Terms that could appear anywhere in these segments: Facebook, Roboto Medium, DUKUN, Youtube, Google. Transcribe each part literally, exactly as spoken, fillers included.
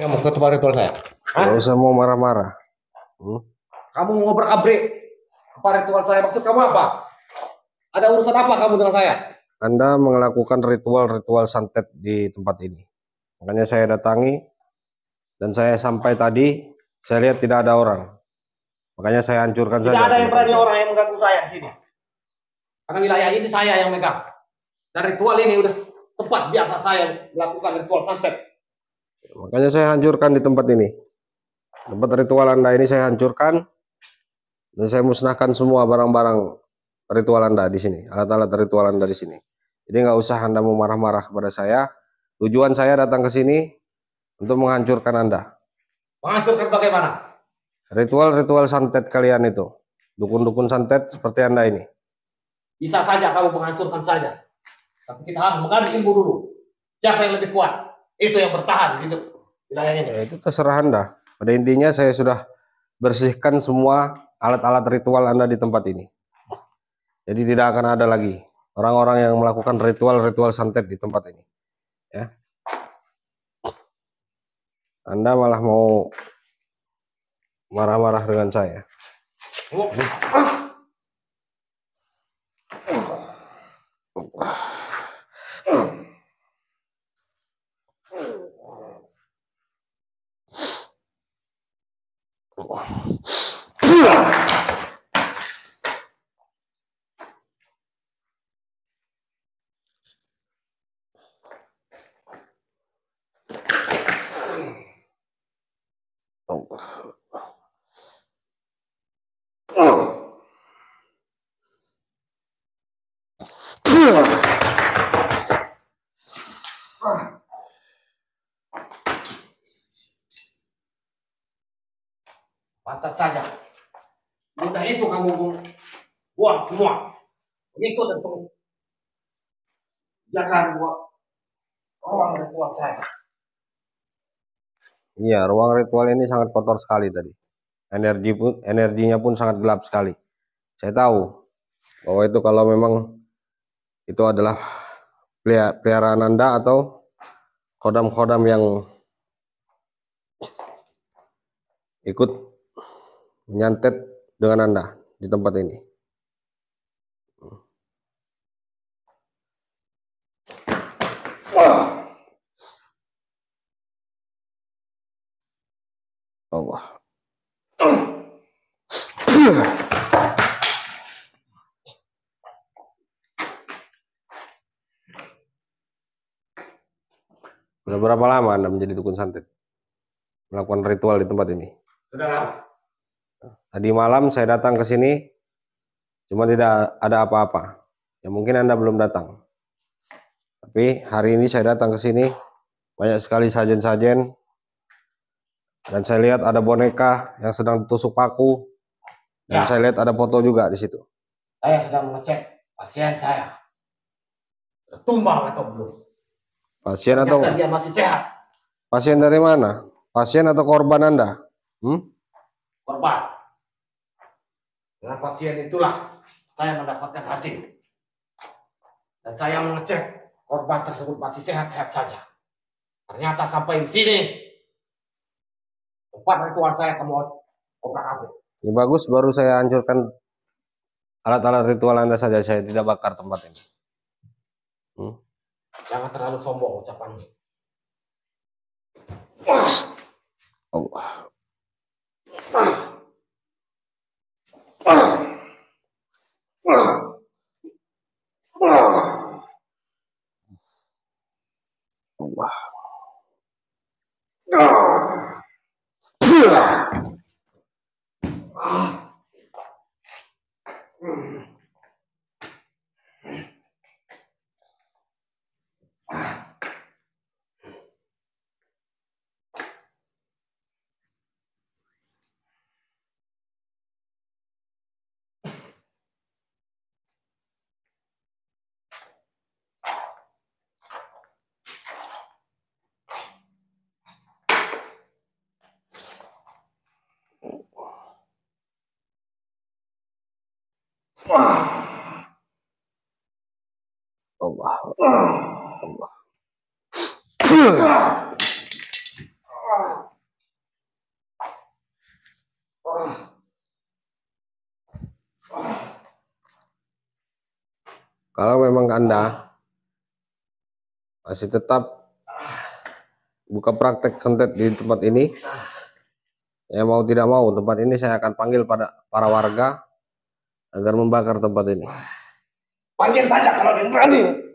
Nggak mau ketua ritual saya. Nggak usah mau marah-marah. Hmm? Kamu mau berabrik kepada ritual saya, maksud kamu apa? Ada urusan apa kamu dengan saya? Anda melakukan ritual-ritual santet di tempat ini. Makanya saya datangi dan saya sampai tadi, saya lihat tidak ada orang. Makanya saya hancurkan saja. Tidak ada yang berani orang yang mengganggu saya di sini. Karena wilayah ini saya yang megang. Dan ritual ini udah tempat biasa saya melakukan ritual santet. Makanya saya hancurkan di tempat ini. Tempat ritual Anda ini saya hancurkan. Dan saya musnahkan semua barang-barang ritual Anda di sini, alat-alat ritual Anda di sini. Jadi nggak usah Anda mau marah-marah kepada saya. Tujuan saya datang ke sini untuk menghancurkan Anda. Menghancurkan bagaimana? Ritual-ritual santet kalian itu, dukun-dukun santet seperti Anda ini. Bisa saja kamu menghancurkan saja, tapi kita harus mengadu ilmu dulu. Siapa yang lebih kuat? Itu yang bertahan hidup wilayah ini. Ya, itu terserah Anda. Pada intinya saya sudah bersihkan semua alat-alat ritual Anda di tempat ini. Jadi tidak akan ada lagi orang-orang yang melakukan ritual-ritual santet di tempat ini. Ya. Anda malah mau marah-marah dengan saya. Pantas saja mudah itu kamu buang semua pengikut dan pengikut. Jangan buat ruang ritual saya. Iya, ruang ritual ini sangat kotor sekali tadi. Energi pun, energinya pun sangat gelap sekali. Saya tahu bahwa itu kalau memang itu adalah peliharaan Anda atau kodam-kodam yang ikut menyantet dengan Anda di tempat ini. Allah. Sudah berapa lama Anda menjadi dukun santet? Melakukan ritual di tempat ini? Sudah lama. Tadi malam saya datang ke sini, cuma tidak ada apa-apa. Ya mungkin Anda belum datang. Tapi hari ini saya datang ke sini, banyak sekali sajen-sajen. Dan saya lihat ada boneka yang sedang ditusuk paku. Dan ya, saya lihat ada foto juga di situ. Saya sedang mengecek pasien saya. Tertumbang atau belum? Pasien atau dia masih sehat? Pasien dari mana? Pasien atau korban Anda? Hmm? Korban. Dengan pasien itulah saya mendapatkan hasil. Dan saya mengecek korban tersebut masih sehat-sehat saja. Ternyata sampai di sini tempat ritual saya kamu obrak-abrik. Ini bagus, baru saya hancurkan alat-alat ritual Anda saja. Saya tidak bakar tempat ini. Hmm? Jangan terlalu sombong ucapannya. Allah. Allah. Allah, Allah. Kalau memang Anda masih tetap buka praktek konten di tempat ini, ya mau tidak mau tempat ini saya akan panggil pada para warga agar membakar tempat ini. Panggil saja kalau dia berani.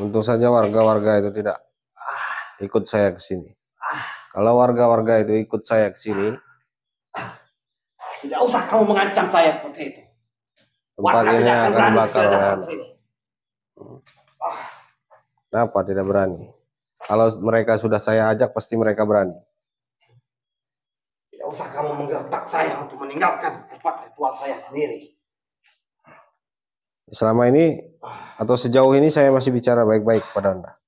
Untung saja warga-warga itu tidak ikut saya ke sini. Kalau warga-warga itu ikut saya ke sini, tidak usah kamu mengancam saya seperti itu. Tempat warga ini akan bakar. Kenapa tidak berani? Kalau mereka sudah saya ajak, pasti mereka berani. Tidak usah kamu menggertak saya untuk meninggalkan tempat ritual saya sendiri. Selama ini atau sejauh ini saya masih bicara baik-baik pada Anda.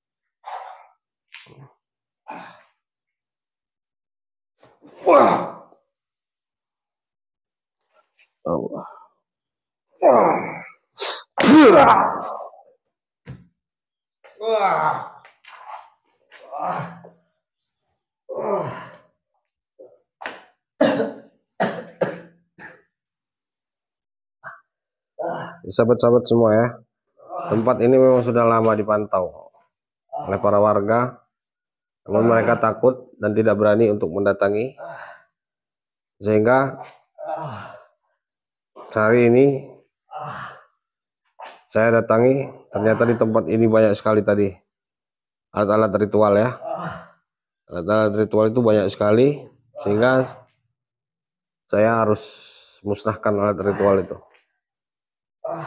Wah. Allah. Wah. Wah. Wah. Sahabat-sahabat semua ya, tempat ini memang sudah lama dipantau oleh para warga, namun mereka takut dan tidak berani untuk mendatangi, sehingga hari ini saya datangi. Ternyata di tempat ini banyak sekali tadi alat-alat ritual ya, alat-alat ritual itu banyak sekali, sehingga saya harus musnahkan alat ritual itu. Ah.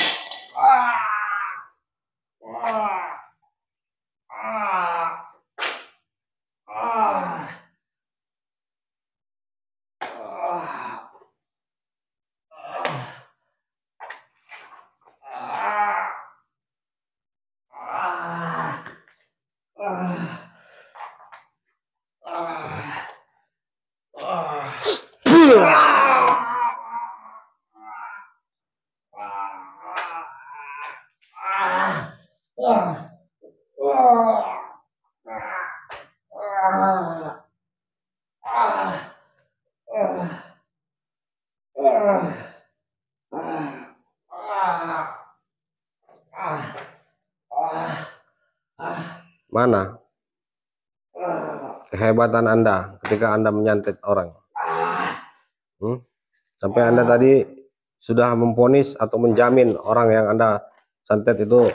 Mana kehebatan Anda ketika Anda menyantet orang? Hmm? Sampai Anda tadi sudah memvonis atau menjamin orang yang Anda santet itu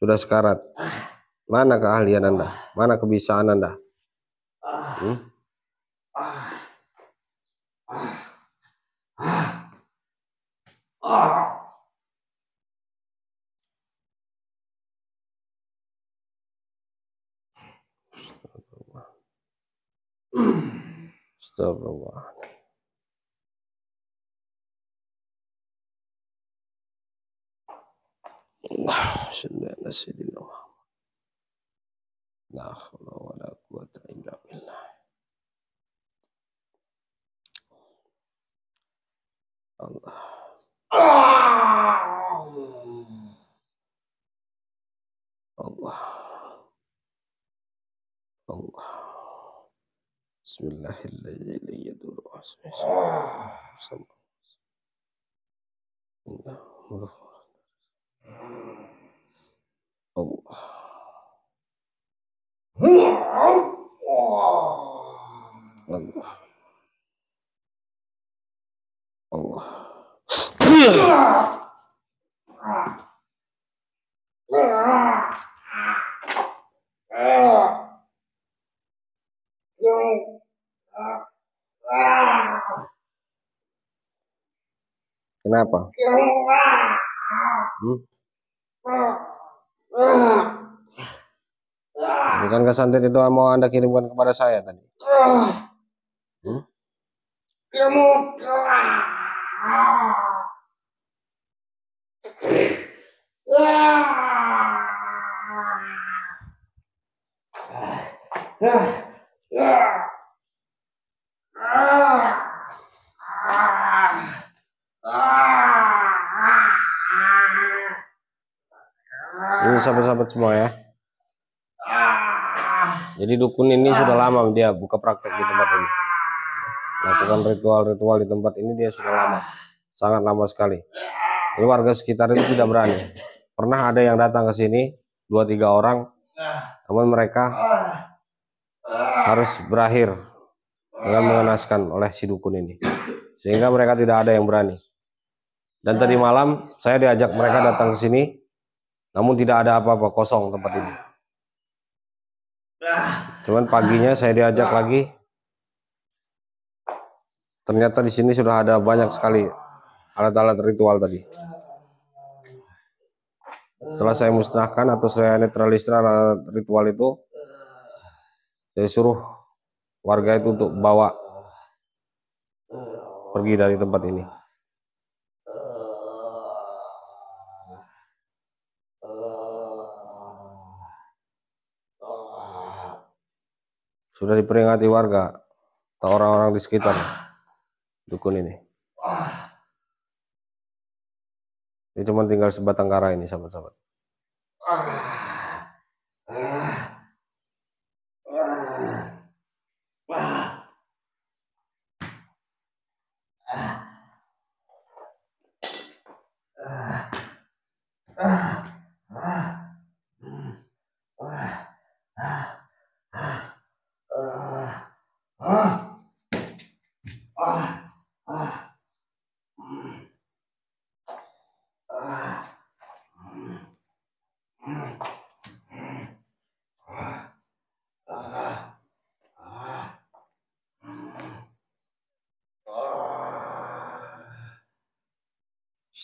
sudah sekarat. Mana keahlian Anda? Mana kebisaan Anda? Hmm? Astagfirullah. Allahumma shalli ala sayyidina Muhammad. La haula wala quwwata illa billah. Allah. Allah. Allah. Bismillahirrahmanirrahim. Kenapa? Hmm? Bukankah santet itu yang mau Anda kirimkan kepada saya tadi? Hmm? Ini sahabat-sahabat semua ya. Jadi dukun ini sudah lama dia buka praktek di tempat ini. Lakukan ritual-ritual di tempat ini dia sudah lama, sangat lama sekali. Jadi warga sekitar itu tidak berani. Pernah ada yang datang ke sini dua tiga orang, namun mereka harus berakhir dengan mengenaskan oleh si dukun ini, sehingga mereka tidak ada yang berani. Dan tadi malam saya diajak mereka datang ke sini, namun tidak ada apa-apa, kosong tempat ini. Cuman paginya saya diajak lagi, ternyata di sini sudah ada banyak sekali alat-alat ritual tadi. Setelah saya musnahkan atau saya netralisir alat ritual itu, saya suruh warga itu untuk bawa pergi dari tempat ini. Sudah diperingati warga atau orang-orang di sekitar dukun ini. Ini cuma tinggal sebatang kara ini, sahabat-sahabat.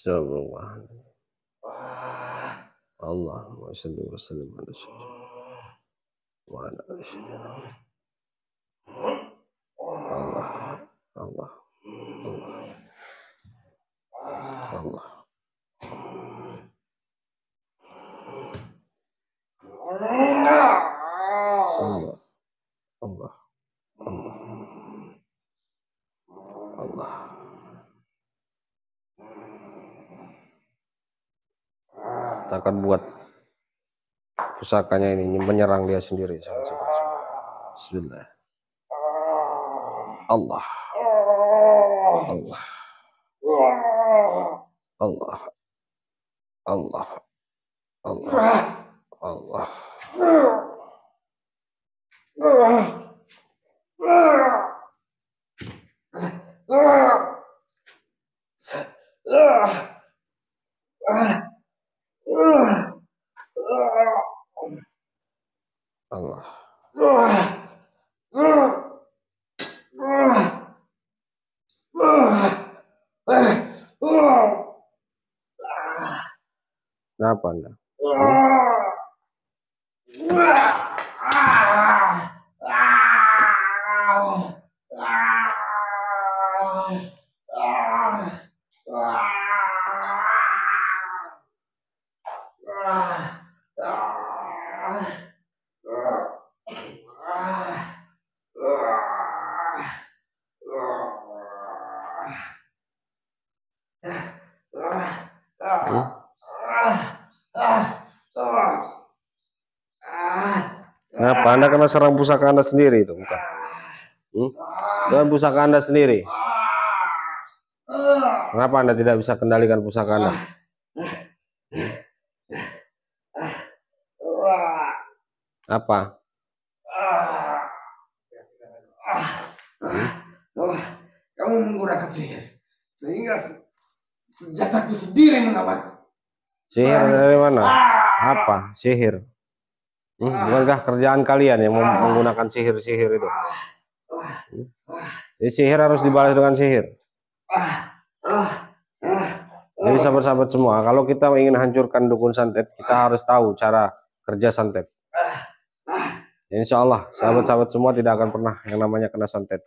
Astagfirullah. Allahumma salli wa sallim ala sayyidina Allah. Allah. Allah. Allah. Akan buat pusakanya ini menyerang dia sendiri. Bismillah. Allah. Allah. Allah. Allah. Allah. Allah. Allah. Allah. Kenapa Anda? Kenapa Anda kena serang pusaka Anda sendiri itu, bukan? Hmm? Dan pusaka Anda sendiri. Kenapa Anda tidak bisa kendalikan pusaka Anda? Apa? Kamu menggunakan sihir sehingga senjataku sendiri menawar. Sihir dari mana? Apa? Sihir. Hmm, bukankah kerjaan kalian yang menggunakan sihir-sihir itu? Hmm. Jadi sihir harus dibalas dengan sihir. Jadi sahabat-sahabat semua, kalau kita ingin hancurkan dukun santet, kita harus tahu cara kerja santet. Insya Allah sahabat-sahabat semua tidak akan pernah yang namanya kena santet.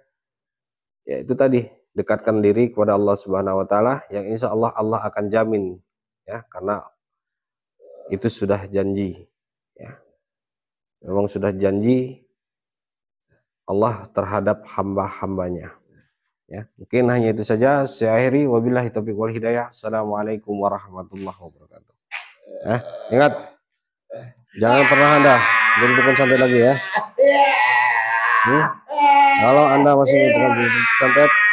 ya itu tadi, dekatkan diri kepada Allah Subhanahu wa taala, yang insya Allah Allah akan jamin ya, karena itu sudah janji ya. Memang sudah janji Allah terhadap hamba-hambanya ya. Mungkin hanya itu saja, saya akhiri, wabillahi taufiq wal hidayah. Assalamualaikum warahmatullahi wabarakatuh. Eh, ingat jangan pernah Anda jadi tukang santet lagi ya. Hmm? Kalau Anda masih tukang santet,